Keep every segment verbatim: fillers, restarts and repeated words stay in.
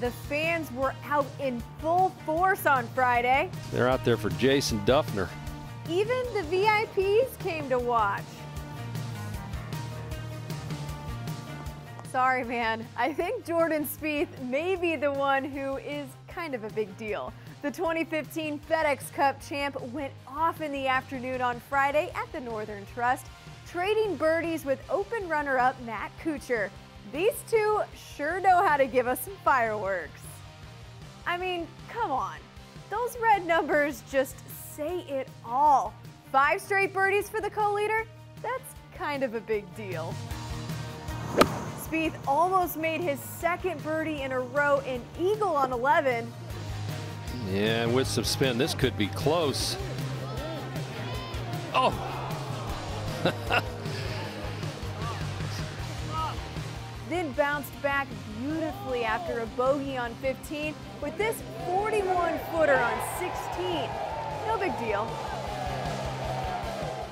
The fans were out in full force on Friday. They're out there for Jason Dufner. Even the V I Ps came to watch. Sorry, man. I think Jordan Spieth may be the one who is kind of a big deal. The twenty fifteen FedEx Cup champ went off in the afternoon on Friday at the Northern Trust, trading birdies with open runner-up Matt Kuchar. These two sure know how to give us some fireworks. I mean, come on. Those red numbers just say it all. Five straight birdies for the co-leader? That's kind of a big deal. Spieth almost made his second birdie in a row, an eagle on eleven. Yeah, with some spin, this could be close. Oh! Then bounced back beautifully after a bogey on fifteen with this forty-one footer on sixteen. No big deal.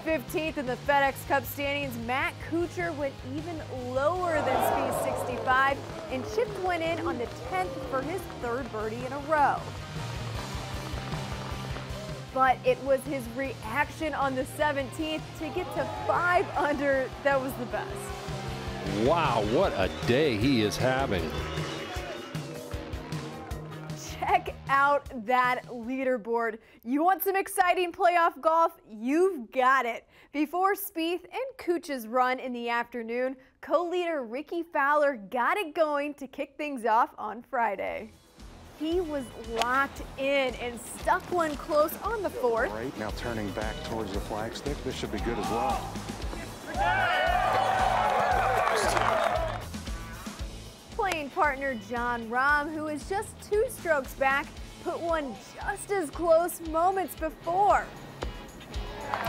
fifteenth in the FedEx Cup standings, Matt Kuchar went even lower than Spieth's sixty-five and chipped one in on the tenth for his third birdie in a row. But it was his reaction on the seventeenth to get to five under that was the best. Wow, what a day he is having. Check out that leaderboard. You want some exciting playoff golf? You've got it. Before Spieth and Kuchar's run in the afternoon, co-leader Rickie Fowler got it going to kick things off on Friday. He was locked in and stuck one close on the fourth. Right now turning back towards the flagstick. This should be good as well. Playing partner John Rahm, who is just two strokes back, put one just as close moments before.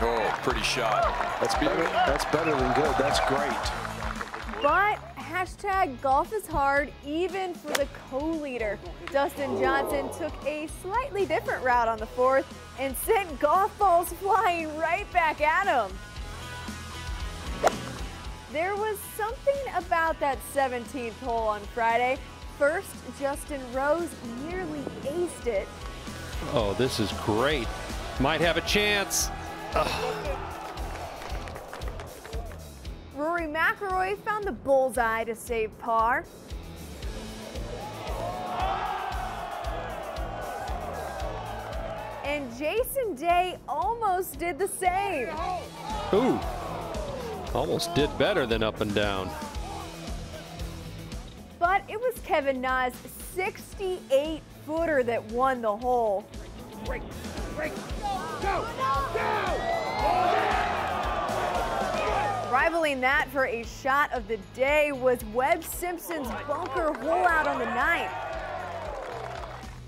Oh, pretty shot. That's better, that's better than good. That's great. But hashtag golf is hard, even for the co-leader. Dustin Johnson took a slightly different route on the fourth and sent golf balls flying right back at him. There was something about that seventeenth hole on Friday. First, Justin Rose nearly aced it. Oh, this is great. Might have a chance. Ugh. Rory McIlroy found the bullseye to save par. And Jason Day almost did the same. Ooh, almost did better than up and down. But it was Kevin Na's sixty-eight footer that won the hole. Break, break, go, go! Rivaling that for a shot of the day was Webb Simpson's bunker hole out on the ninth.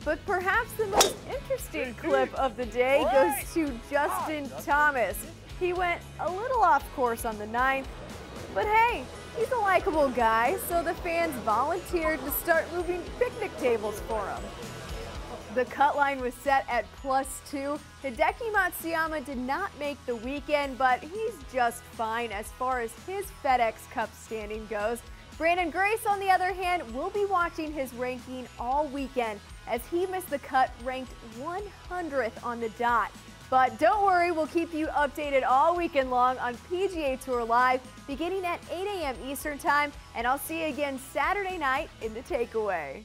But perhaps the most interesting clip of the day goes to Justin Thomas. He went a little off course on the ninth, but hey, he's a likable guy, so the fans volunteered to start moving picnic tables for him. The cut line was set at plus two. Hideki Matsuyama did not make the weekend, but he's just fine as far as his FedEx Cup standing goes. Brandon Grace, on the other hand, will be watching his ranking all weekend as he missed the cut, ranked one hundredth on the dot. But don't worry, we'll keep you updated all weekend long on P G A Tour Live, beginning at eight A M Eastern Time, and I'll see you again Saturday night in The Takeaway.